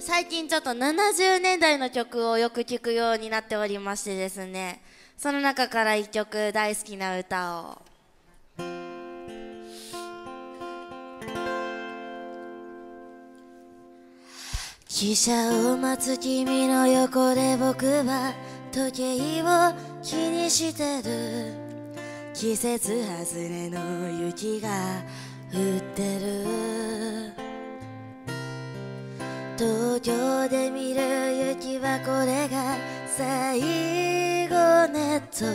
最近ちょっと70年代の曲をよく聴くようになっておりましてですね、その中から一曲大好きな歌を。汽車を待つ君の横で僕は時計を気にしてる。季節外れの雪が降ってる。東京で見る雪はこれが最後ねと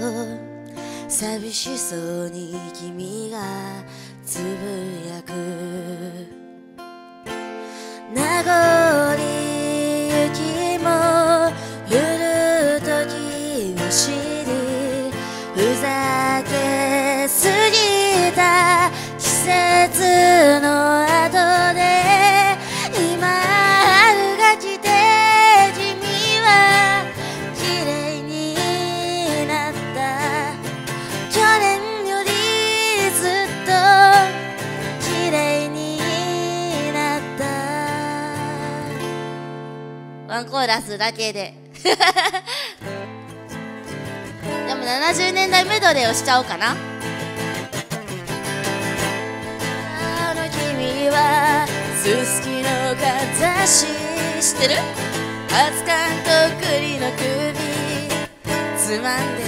寂しそうに君がつぶやく。名残雪も降る時を知り、ふざけすぎた季節の後で今春が来て君は綺麗になった。去年よりずっと綺麗にワンコーラスだけででも70年代メドレーをしちゃおうかな。あの君はすすきのかざし知ってる？熱燗と栗の首つまんで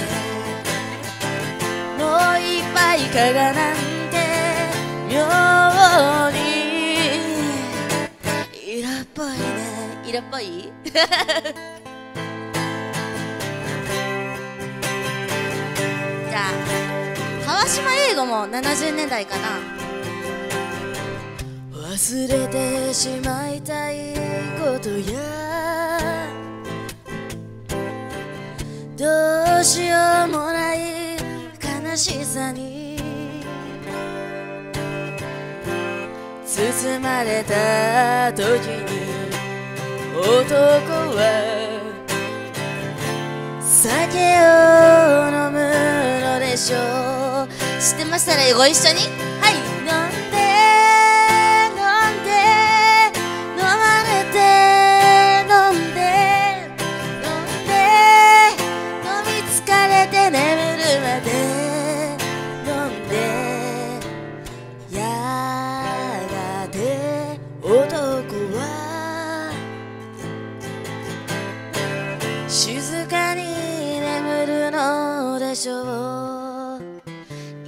もう一杯かがなんて妙に色っぽいね。色っぽいじゃあ川島英語も70年代かな。忘れてしまいたいことやどうしようもない悲しさに包まれた時に男は酒を飲むのでしょう。知ってましたらご一緒に。はい、飲んで飲まれて飲み疲れて眠るまで飲んで、やがて男は静かに眠るのでしょう。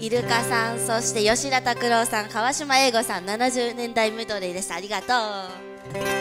イルカさん、そして吉田拓郎さん、川島英語さん、70年代メドレーでした。ありがとう。